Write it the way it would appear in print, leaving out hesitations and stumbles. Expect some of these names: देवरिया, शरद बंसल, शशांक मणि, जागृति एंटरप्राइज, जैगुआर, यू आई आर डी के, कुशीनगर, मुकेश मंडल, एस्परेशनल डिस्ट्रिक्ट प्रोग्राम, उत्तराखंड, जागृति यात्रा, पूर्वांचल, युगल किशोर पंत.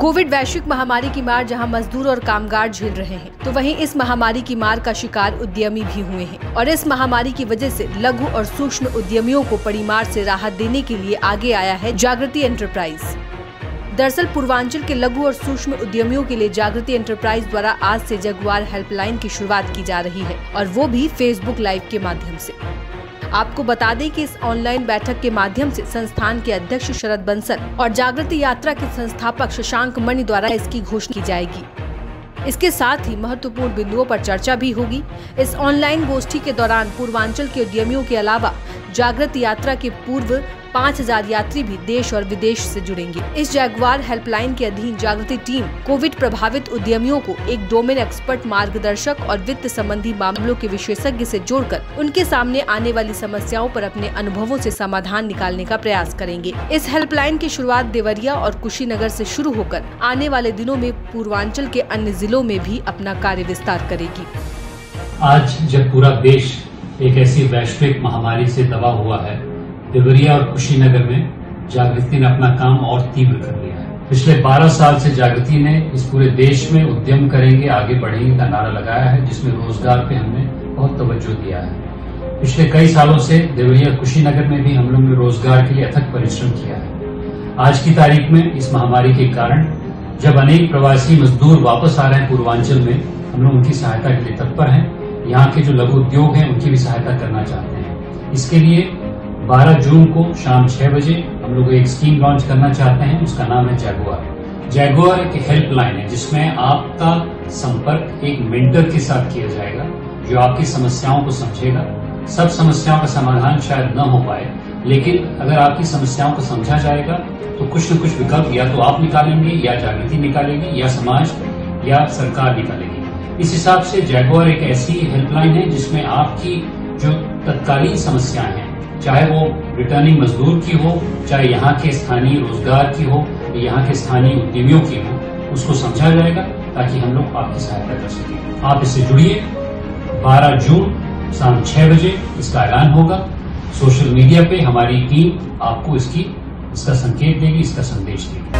Covid वैश्विक महामारी की मार जहां मजदूर और कामगार झेल रहे हैं, तो वहीं इस महामारी की मार का शिकार उद्यमी भी हुए हैं। और इस महामारी की वजह से लघु और सूक्ष्म उद्यमियों को पड़ी मार से राहत देने के लिए आगे आया है जागृति एंटरप्राइज। दरअसल पूर्वांचल के लघु और सूक्ष्म उद्यमियों के लिए जागृति एंटरप्राइज द्वारा आज से जैगुआर हेल्पलाइन की शुरुआत की जा रही है, और वो भी फेसबुक लाइव के माध्यम से। आपको बता दें कि इस ऑनलाइन बैठक के माध्यम से संस्थान के अध्यक्ष शरद बंसल और जागृति यात्रा के संस्थापक शशांक मणि द्वारा इसकी घोषणा की जाएगी। इसके साथ ही महत्वपूर्ण बिंदुओं पर चर्चा भी होगी। इस ऑनलाइन गोष्ठी के दौरान पूर्वांचल के उद्यमियों के अलावा जागृति यात्रा के पूर्व 5000 यात्री भी देश और विदेश से जुड़ेंगे। इस जैगुआर हेल्पलाइन के अधीन जागृति टीम कोविड प्रभावित उद्यमियों को एक डोमेन एक्सपर्ट, मार्गदर्शक और वित्त संबंधी मामलों के विशेषज्ञ से जोड़कर उनके सामने आने वाली समस्याओं पर अपने अनुभवों से समाधान निकालने का प्रयास करेंगे। इस हेल्पलाइन की शुरुआत देवरिया और कुशीनगर से शुरू होकर आने वाले दिनों में पूर्वांचल के अन्य जिलों में भी अपना कार्य विस्तार करेगी। आज जब पूरा देश एक ऐसी वैश्विक महामारी से दबा हुआ है, देवरिया और कुशीनगर में जागृति ने अपना काम और तीव्र कर लिया है। पिछले 12 साल से जागृति ने इस पूरे देश में उद्यम करेंगे आगे बढ़ेंगे का नारा लगाया है, जिसमें रोजगार पे हमने बहुत तवज्जो दिया है। पिछले कई सालों से देवरिया और कुशीनगर में भी हम लोग ने रोजगार के लिए अथक परिश्रम किया है। आज की तारीख में इस महामारी के कारण जब अनेक प्रवासी मजदूर वापस आ रहे हैं पूर्वांचल में, हम लोग उनकी सहायता के लिए तत्पर है। यहाँ के जो लघु उद्योग है उनकी भी सहायता करना चाहते हैं। इसके लिए 12 जून को शाम 6 बजे हम लोग एक स्कीम लॉन्च करना चाहते हैं, उसका नाम है जैगुआर। जैगुआर एक हेल्पलाइन है जिसमें आपका संपर्क एक मेंटर के साथ किया जाएगा जो आपकी समस्याओं को समझेगा। सब समस्याओं का समाधान शायद न हो पाए, लेकिन अगर आपकी समस्याओं को समझा जाएगा तो कुछ न कुछ विकल्प या तो आप निकालेंगे, या जागृति निकालेगी, या समाज या सरकार निकालेगी। इस हिसाब से जैगुआर एक ऐसी हेल्पलाइन है जिसमें आपकी जो तत्कालीन समस्याएं हैं, चाहे वो रिटर्निंग मजदूर की हो, चाहे यहाँ के स्थानीय रोजगार की हो, यहाँ के स्थानीय उद्यमियों की हो, उसको समझा जाएगा ताकि हम लोग आपकी सहायता कर सकें। आप इससे जुड़िए। 12 जून शाम 6 बजे इसका ऐलान होगा। सोशल मीडिया पे हमारी टीम आपको इसका संकेत देगी, इसका संदेश देगी।